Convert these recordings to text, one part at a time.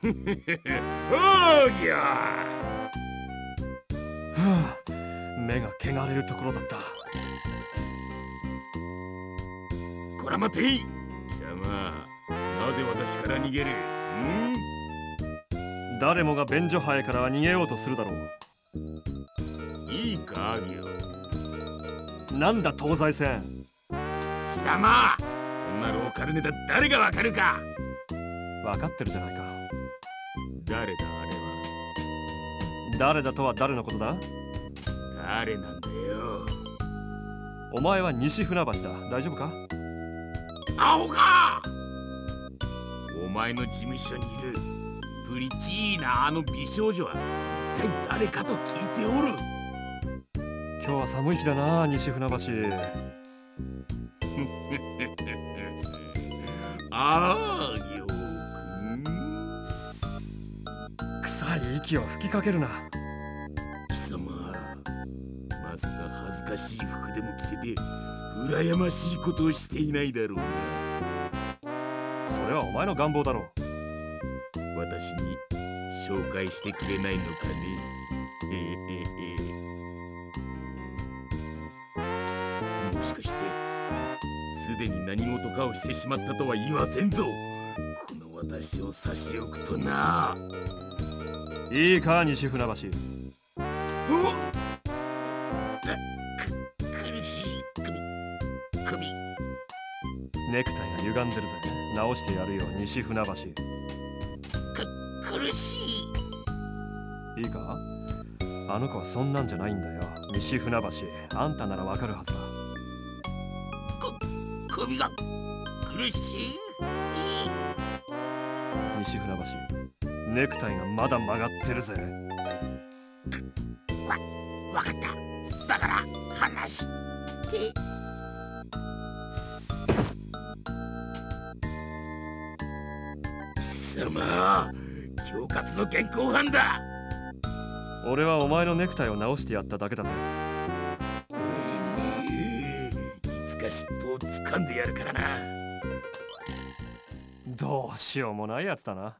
おぎゃー。はあ、目が汚れるところだった。こら待てい。貴様、なぜ私から逃げる？ん？誰もが便所ハエから逃げようとするだろう。いいか、アギオ。なんだ東西線。貴様、そんなローカルネタ誰がわかるか。わかってるじゃないか。誰だあれは。誰だとは誰のことだ？誰なんだよ。お前は西船橋だ。大丈夫か？アホか！お前の事務所にいるプリチーナ、あの美少女は一体誰かと聞いておる。今日は寒い日だな、西船橋。ああ。息を吹きかけるな。貴様、まさか恥ずかしい服でも着せて羨ましいことをしていないだろうな。それはお前の願望だろう。私に紹介してくれないのかね。もしかしてすでに何事かをしてしまったとは言わせんぞ。この私を差し置くとな。いいか西船橋。おっ、苦しい首。ネクタイが歪んでるぜ。直してやるよ西船橋。苦しい。いいか、あの子はそんなんじゃないんだよ西船橋。あんたならわかるはずだ。首が苦しい。西船橋、ネクタイがまだ曲がってるぜ。わかった。だから話して。貴様、恐喝の現行犯だ。俺はお前のネクタイを直してやっただけだぜ。いつか尻尾を掴んでやるからな。どうしようもないやつだな。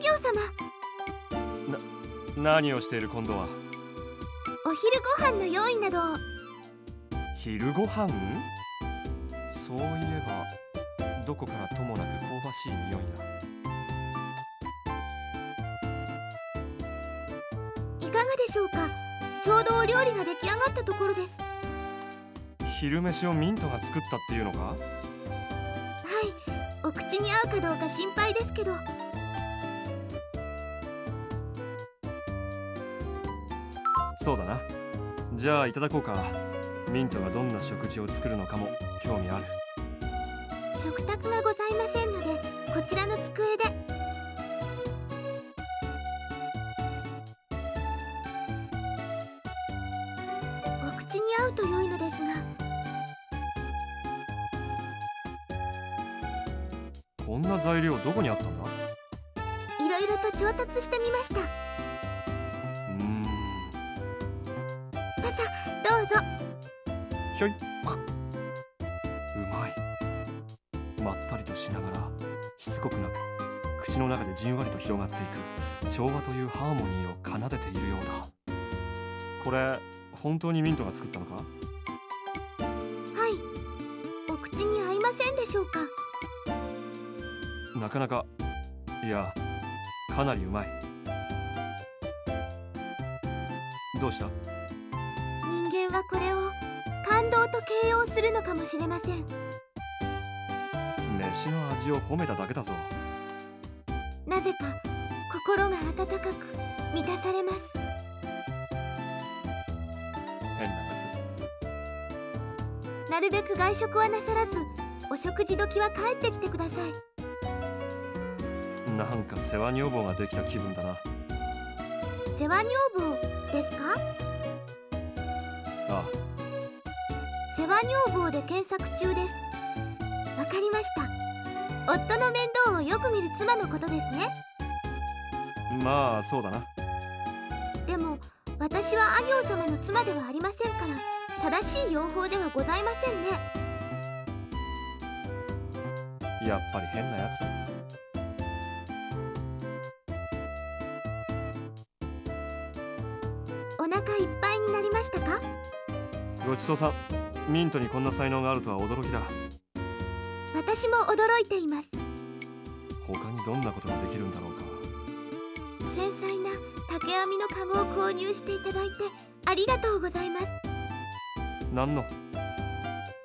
奉様。何をしている今度は。お昼ご飯の用意など。昼ご飯？そういえばどこからともなく香ばしい匂いだ。いかがでしょうか。ちょうどお料理が出来上がったところです。昼飯をミントが作ったっていうのか。はい、お口に合うかどうか心配ですけど。そうだな。じゃあいただこうか。ミントがどんな食事を作るのかも興味ある。食卓がございませんので、こちらの机で。お口に合うと良いのですが。こんな材料どこにあったんだ。いろいろと調達してみました。うまい。まったりとしながらしつこくなく、口の中でじんわりと広がっていく調和というハーモニーを奏でているようだ。これ本当にミントが作ったのか。はい、お口に合いませんでしょうか。なかなか、いや、かなりうまい。どうした。人間はこれを感動と形容するのかもしれません。飯の味を褒めただけだぞ。なぜか心が温かく満たされます。変なやつ。なるべく外食はなさらず、お食事時は帰ってきてください。なんか世話女房ができた気分だな。世話女房ですか。ああ、世話女房で検索中です。わかりました。夫の面倒をよく見る妻のことですね。まあそうだな。でも私は阿行様の妻ではありませんから、正しい養法ではございませんね。やっぱり変なやつ。お腹いっぱいになりましたか。ごちそうさん。ミントにこんな才能があるとは驚きだ。私も驚いています。他にどんなことができるんだろうか。繊細な竹編みのカゴを購入していただいてありがとうございます。何の。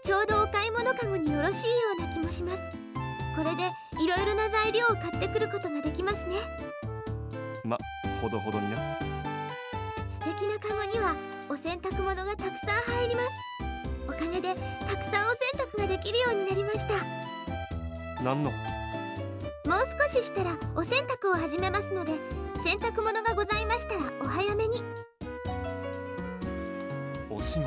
ちょうどお買い物カゴによろしいような気もします。これでいろいろな材料を買ってくることができますね。ま、ほどほどにな。素敵なカゴにはお洗濯物がたくさん入ります。おかげでたくさんお洗濯ができるようになりました。何の。もう少ししたらお洗濯を始めますので、洗濯物がございましたらお早めに。お仕事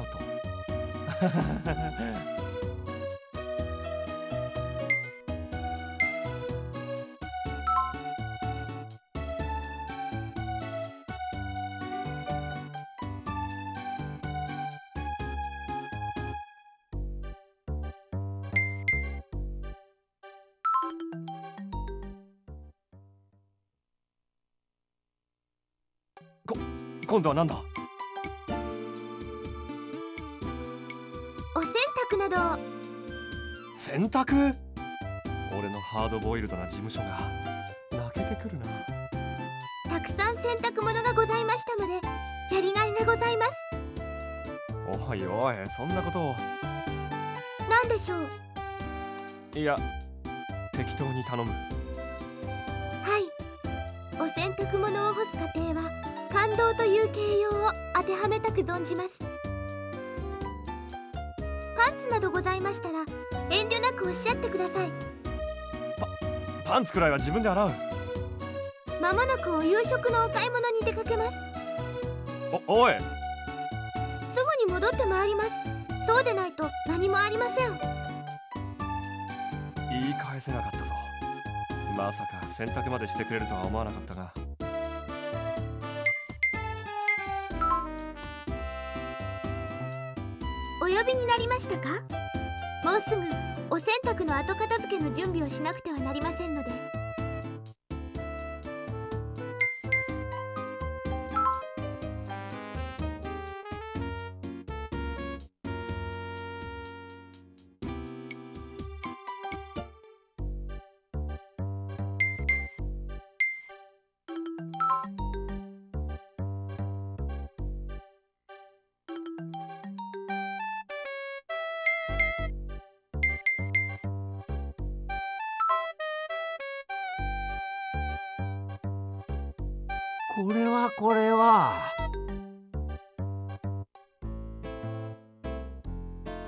今度は何だ。お洗濯など。洗濯。俺のハードボイルドな事務所が泣けてくるな。たくさん洗濯物がございましたので、やりがいがございます。おいおい、そんなことを。何でしょう。いや、適当に頼む。はい、お洗濯物を干す過程は感動という形容を当てはめたく存じます。パンツなどございましたら遠慮なくおっしゃってください。パンツくらいは自分で洗う。間もなくお夕食のお買い物に出かけます。おい、すぐに戻ってまいります。そうでないと何もありません。言い返せなかったぞ。まさか洗濯までしてくれるとは思わなかったが。お呼びになりましたか。もうすぐお洗濯の後片付けの準備をしなくてはなりませんので。これは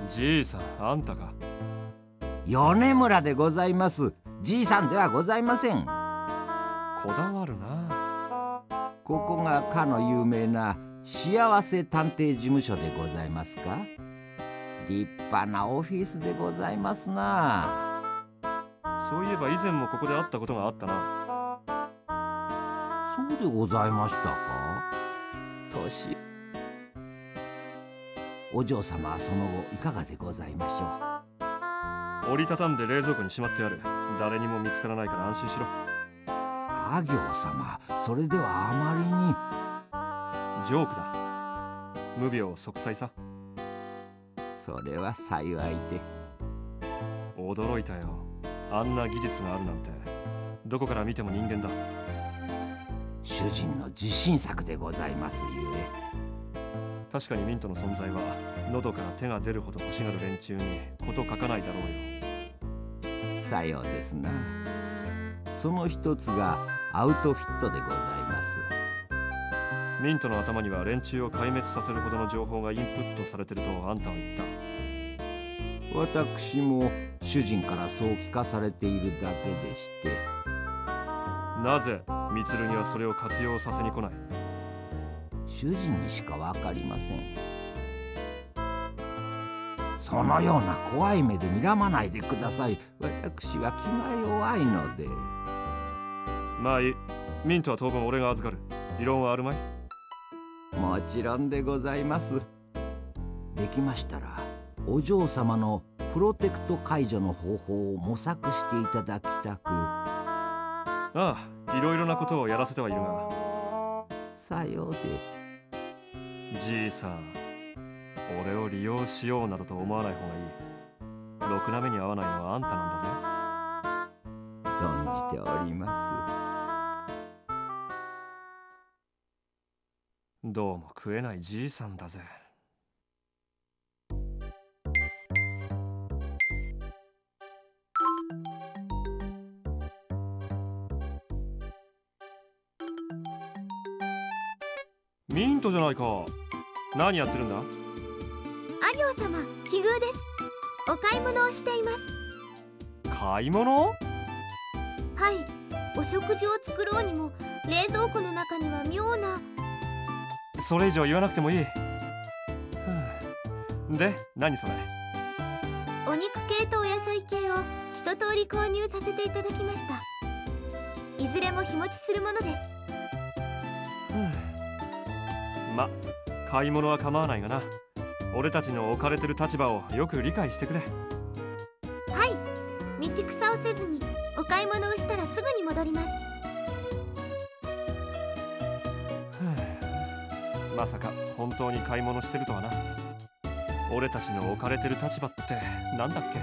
じいさん、あんたか。米村でございます。じいさんではございません。こだわるな。ここがかの有名な幸せ探偵事務所でございますか。立派なオフィスでございますな。そういえば以前もここで会ったことがあったな。そうでございましたか。お嬢様はその後いかがでございましょう。折りたたんで冷蔵庫にしまってある。誰にも見つからないから安心しろ。阿行様、それではあまりに。ジョークだ。無病息災さ。それは幸いで。驚いたよ。あんな技術があるなんて。どこから見ても人間だ。主人の自信作でございますゆえ。確かにミントの存在は喉から手が出るほど欲しがる連中にこと書かないだろうよ。さようですな。その一つがアウトフィットでございます。ミントの頭には連中を壊滅させるほどの情報がインプットされてるとあんたは言った。私も主人からそう聞かされているだけでして。なぜミツルにはそれを活用させに来ない。主人にしかわかりません。そのような怖い目で睨まないでください。私は気が弱いので。まあいい。ミントは当分俺が預かる。異論はあるまい。もちろんでございます。できましたらお嬢様のプロテクト解除の方法を模索していただきたく。ああ、いろいろなことをやらせてはいるが。さようで。じいさん、俺を利用しようなどと思わない方がいい。ろくな目に遭わないのはあんたなんだぜ。存じております。どうも食えないじいさんだぜ。ミントじゃないか。何やってるんだ。阿行様、奇遇です。お買い物をしています。買い物？はい、お食事を作ろうにも冷蔵庫の中には妙な。それ以上言わなくてもいい。で、何それ。お肉系とお野菜系を一通り購入させていただきました。いずれも日持ちするものです。ま、買い物は構わないがな。俺たちの置かれてる立場をよく理解してくれ。はい、道草をせずにお買い物をしたらすぐに戻ります。まさか本当に買い物してるとはな。俺たちの置かれてる立場ってなんだっけ。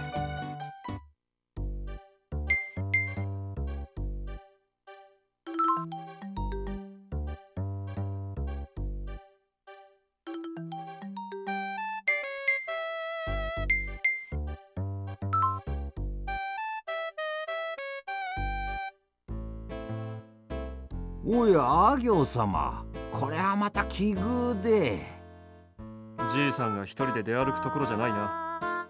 おや、阿行様、これはまた奇遇で。じいさんが一人で出歩くところじゃないな。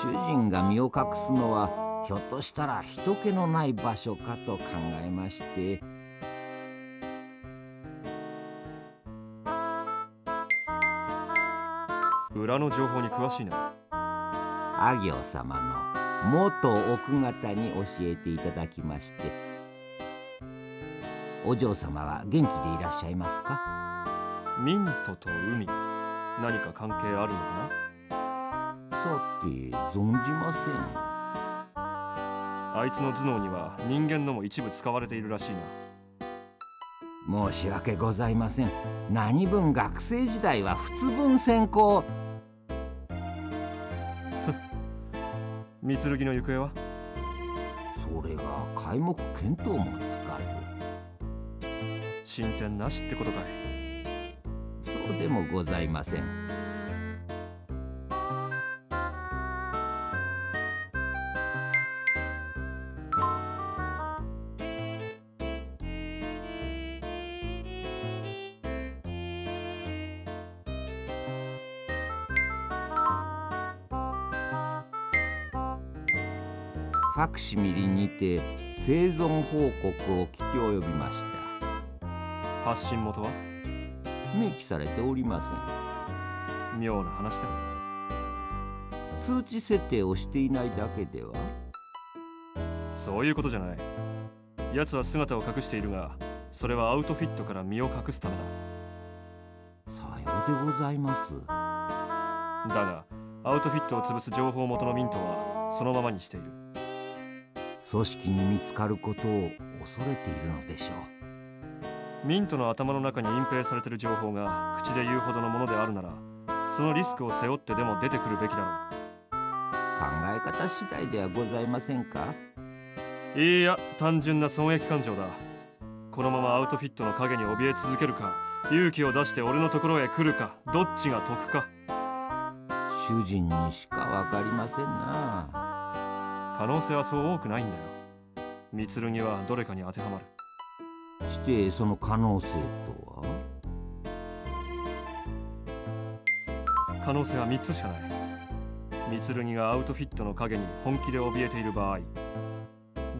主人が身を隠すのはひょっとしたら人気のない場所かと考えまして。裏の情報に詳しいな。阿行様の元奥方に教えていただきまして。お嬢様は元気でいらっしゃいますか。ミントと海、何か関係あるのかな。さて、存じません。あいつの頭脳には人間のも一部使われているらしいな。申し訳ございません。何分学生時代は仏文専攻。みつるぎの行方は。それが皆目見当もつかず。進展なしってことかい。そうでもございません。ファクシミリにて生存報告を聞き及びました。発信元は明記されておりません。妙な話だ。通知設定をしていないだけでは。そういうことじゃない。奴は姿を隠しているが、それはアウトフィットから身を隠すためだ。さようでございます。だがアウトフィットを潰す情報元のミントはそのままにしている。組織に見つかることを恐れているのでしょう。ミントの頭の中に隠蔽されている情報が口で言うほどのものであるなら、そのリスクを背負ってでも出てくるべきだろう。考え方次第ではございませんか。いや、単純な損益感情だ。このままアウトフィットの影に怯え続けるか、勇気を出して俺のところへ来るか、どっちが得か。主人にしかわかりませんな。可能性はそう多くないんだよ。ミツルギはどれかに当てはまる。してその可能性とは。可能性は3つしかない。ミツルギがアウトフィットの影に本気で怯えている場合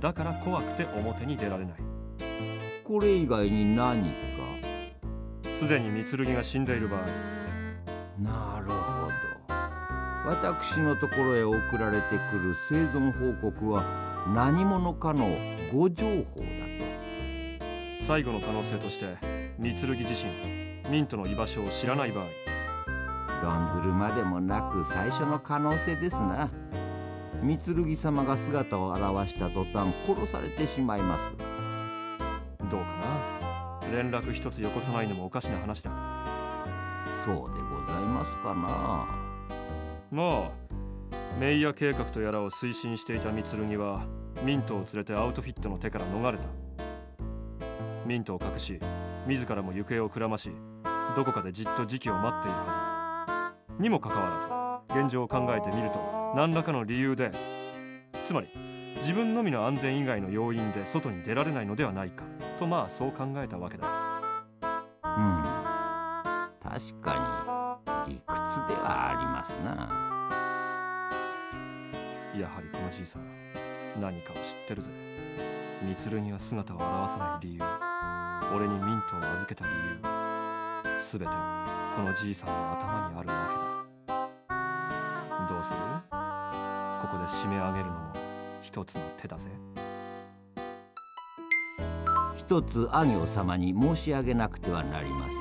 だから、怖くて表に出られない。これ以外に何か。すでにミツルギが死んでいる場合。なるほど。私のところへ送られてくる生存報告は何者かの誤情報だと。最後の可能性として、ミツルギ自身ミントの居場所を知らない場合。論ずるまでもなく最初の可能性ですな。ミツルギ様が姿を現した途端、殺されてしまいます。どうかな。連絡一つよこさないのもおかしな話だ。そうでございますかな。まあ、メイヤ計画とやらを推進していたミツルギはミントを連れてアウトフィットの手から逃れた。ミントを隠し、自らも行方をくらまし、どこかでじっと時期を待っているはずにもかかわらず、現状を考えてみると、何らかの理由で、つまり自分のみの安全以外の要因で外に出られないのではないかと、まあそう考えたわけだ。確かに理屈ではありますな。やはりこのじいさん、何かを知ってるぜ。ミツルギは姿を現さない理由、俺にミントを預けた理由、すべてこのじいさんの頭にあるわけだ。どうする？ここで締め上げるのも一つの手だぜ。一つ阿行様に申し上げなくてはなりません。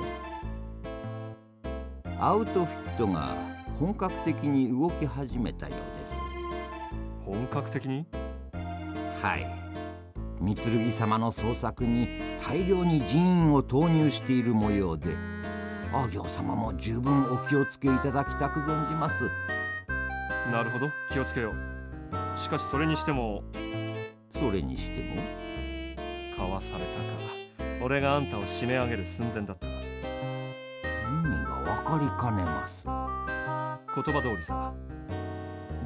アウトフィットが本格的に動き始めたようです。本格的に？はい。ミツルギ様の捜索に大量に人員を投入している模様で、阿行様も十分お気をつけいただきたく存じます。なるほど、気をつけよう。しかしそれにしても。それにしてもかわされたか。俺があんたを締め上げる寸前だった。分かりかねます。言葉通りさ。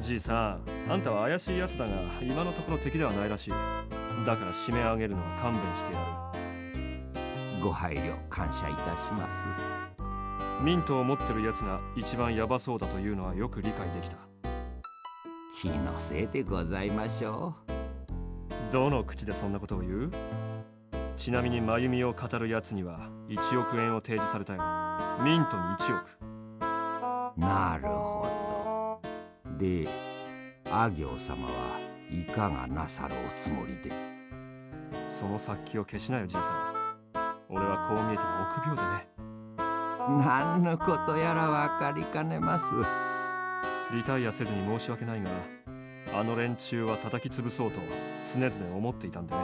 じいさん、あんたは怪しいやつだが、今のところ敵ではないらしい。だから締め上げるのは勘弁してやる。ご配慮感謝いたします。ミントを持ってるやつが一番ヤバそうだというのはよく理解できた。気のせいでございましょう。どの口でそんなことを言う？ちなみに真由美を語るやつには1億円を提示されたよ。ミントに1億。なるほど。で、阿行様はいかがなさるおつもりで。その殺気を消しなよ、じいさん。俺はこう見えても臆病でね。何のことやらわかりかねます。リタイアせずに申し訳ないが、あの連中は叩き潰そうと常々思っていたんでね。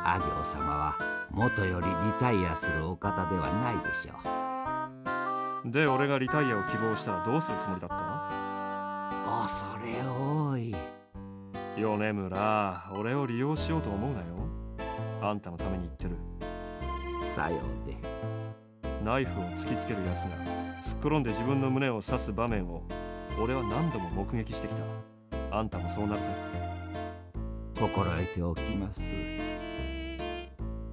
阿行様は元よりリタイアするお方ではないでしょう。で、俺がリタイアを希望したらどうするつもりだったの？恐れ多い。米村、俺を利用しようと思うなよ。あんたのために言ってる。さようで。ナイフを突きつけるやつがすっ転んで自分の胸を刺す場面を俺は何度も目撃してきた。あんたもそうなるぜ。心得ておきます。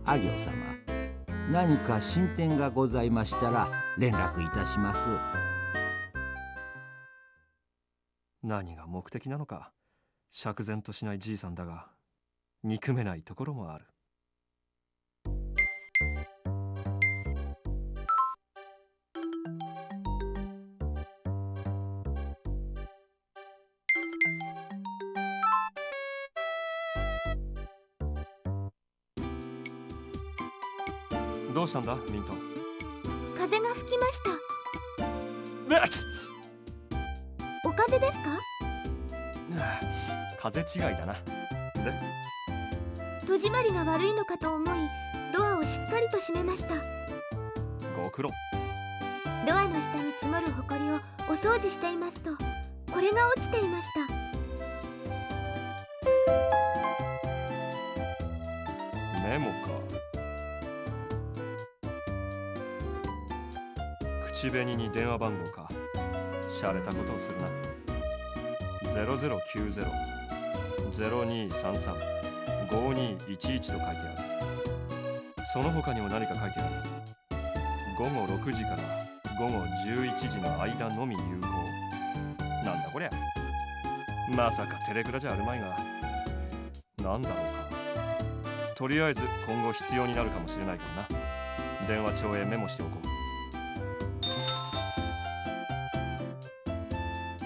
阿行様、何か進展がございましたら連絡いたします。何が目的なのか、釈然としないじいさんだが、憎めないところもある。どうしたんだ、ミント。風が吹きました。お風ですか？風違いだな。で、戸締まりが悪いのかと思い、ドアをしっかりと閉めました。ご苦労。ドアの下に積もるほこりをお掃除していますと、これが落ちていました。メモか。口紅に電話番号か。洒落たことをするな。0090-0233-5211と書いてある。その他にも何か書いてある。午後6時から午後11時の間のみ有効。なんだこりゃ。まさかテレクラじゃあるまいが、なんだろうか。とりあえず今後必要になるかもしれないからな。電話帳へメモしておこう。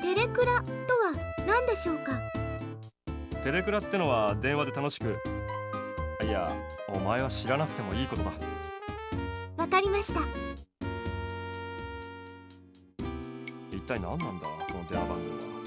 テレクラとは何でしょうか？テレクラってのは電話で楽しく、いや、お前は知らなくてもいいことだ。わかりました。一体何なんだこの電話番号は。